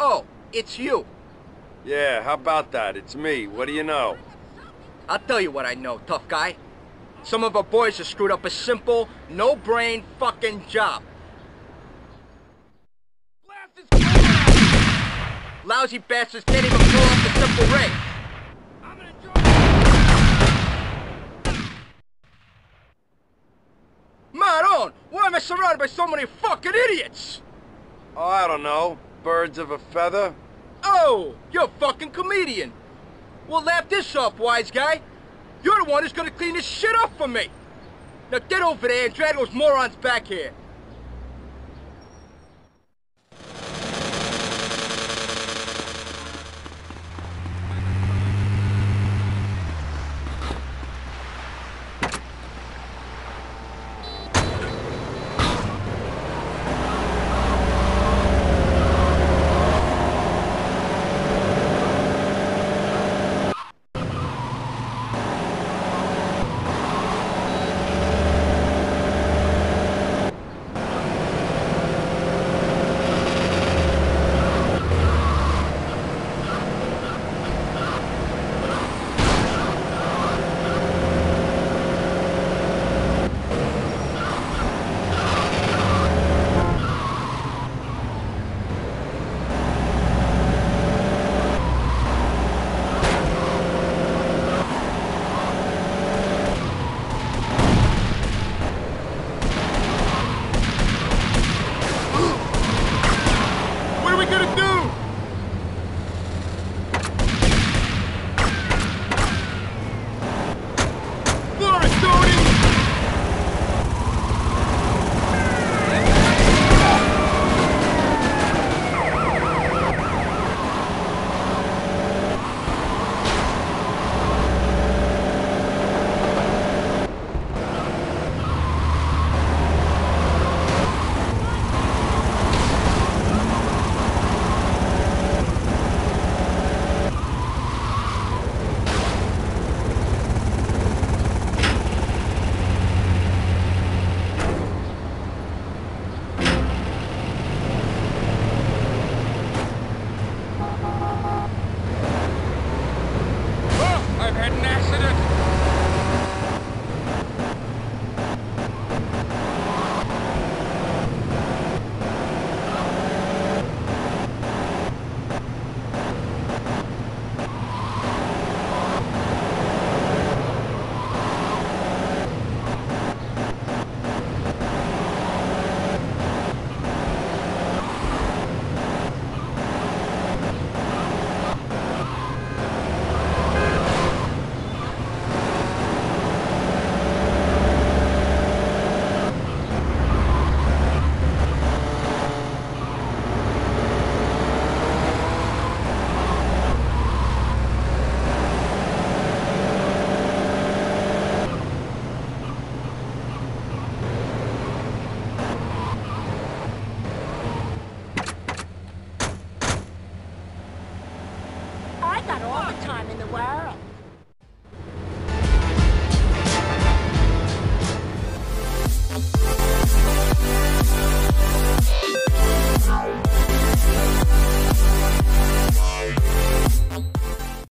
Oh, it's you. Yeah, how about that? It's me. What do you know? I'll tell you what I know, tough guy. Some of our boys have screwed up a simple, no-brain fucking job. Lousy bastards can't even pull off the simple ring. Maron, why am I surrounded by so many fucking idiots? Oh, I don't know. Birds of a feather? Oh, you're a fucking comedian. Well, laugh this off, wise guy. You're the one who's gonna clean this shit up for me. Now get over there and drag those morons back here. What are we gonna do?